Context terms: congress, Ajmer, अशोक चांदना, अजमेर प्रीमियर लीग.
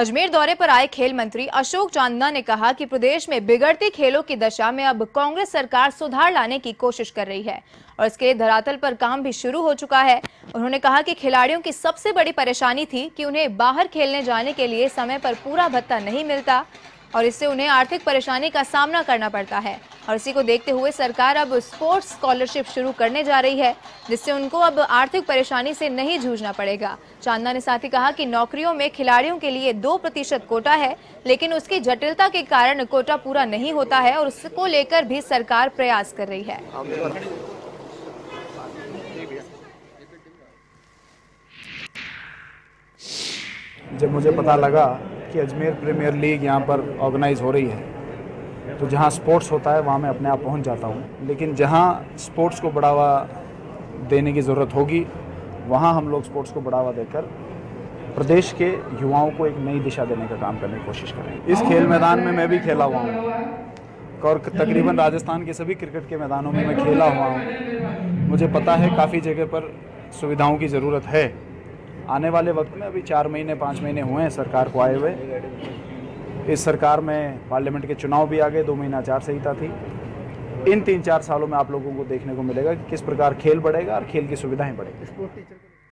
अजमेर दौरे पर आए खेल मंत्री अशोक चांदना ने कहा कि प्रदेश में बिगड़ती खेलों की दशा में अब कांग्रेस सरकार सुधार लाने की कोशिश कर रही है और इसके लिए धरातल पर काम भी शुरू हो चुका है। उन्होंने कहा कि खिलाड़ियों की सबसे बड़ी परेशानी थी कि उन्हें बाहर खेलने जाने के लिए समय पर पूरा भत्ता नहीं मिलता और इससे उन्हें आर्थिक परेशानी का सामना करना पड़ता है और इसी को देखते हुए सरकार अब स्पोर्ट्स स्कॉलरशिप शुरू करने जा रही है, जिससे उनको अब आर्थिक परेशानी से नहीं जूझना पड़ेगा। चांदना ने साथ ही कहा कि नौकरियों में खिलाड़ियों के लिए 2% कोटा है, लेकिन उसकी जटिलता के कारण कोटा पूरा नहीं होता है और उसको लेकर भी सरकार प्रयास कर रही है। जब मुझे पता लगा कि अजमेर प्रीमियर लीग यहाँ पर ऑर्गेनाइज हो रही है, तो जहाँ स्पोर्ट्स होता है वहाँ मैं अपने आप पहुँच जाता हूँ, लेकिन जहाँ स्पोर्ट्स को बढ़ावा देने की ज़रूरत होगी वहाँ हम लोग स्पोर्ट्स को बढ़ावा देकर प्रदेश के युवाओं को एक नई दिशा देने का काम करने की कोशिश करेंगे। इस खेल मैदान में मैं भी खेला हुआ हूँ और तकरीबन राजस्थान के सभी क्रिकेट के मैदानों में मैं खेला हुआ हूँ। मुझे पता है काफ़ी जगह पर सुविधाओं की ज़रूरत है। आने वाले वक्त में अभी 4 महीने 5 महीने हुए हैं सरकार को आए हुए। इस सरकार में पार्लियामेंट के चुनाव भी आ गए, 2 महीना आचार संहिता थी। इन 3-4 सालों में आप लोगों को देखने को मिलेगा कि किस प्रकार खेल बढ़ेगा और खेल की सुविधाएं बढ़ेगी।